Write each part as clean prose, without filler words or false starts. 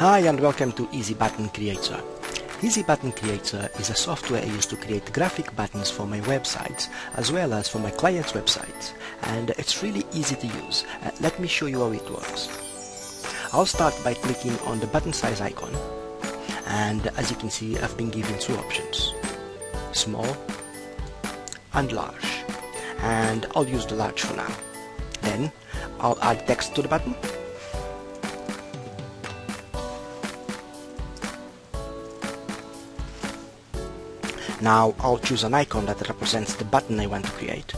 Hi and welcome to Easy Button Creator. Easy Button Creator is a software I use to create graphic buttons for my websites as well as for my clients' websites, and it's really easy to use. Let me show you how it works. I'll start by clicking on the button size icon, and as you can see I've been given two options, small and large, and I'll use the large for now. Then I'll add text to the button. Now I'll choose an icon that represents the button I want to create.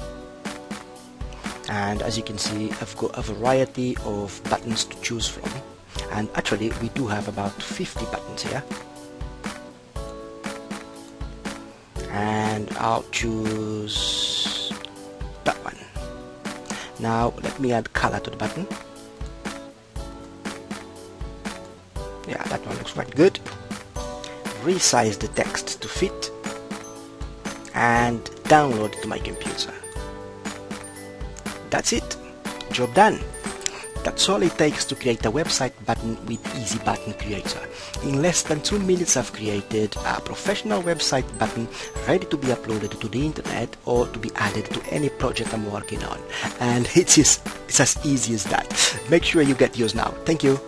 And as you can see, I've got a variety of buttons to choose from. And actually, we do have about 50 buttons here. And I'll choose that one. Now let me add color to the button. Yeah, that one looks quite good. Resize the text to fit. And download to my computer. That's it, job done. That's all it takes to create a website button with Easy Button Creator. In less than 2 minutes I've created a professional website button ready to be uploaded to the internet or to be added to any project I'm working on. And it's as easy as that. Make sure you get yours now. Thank you.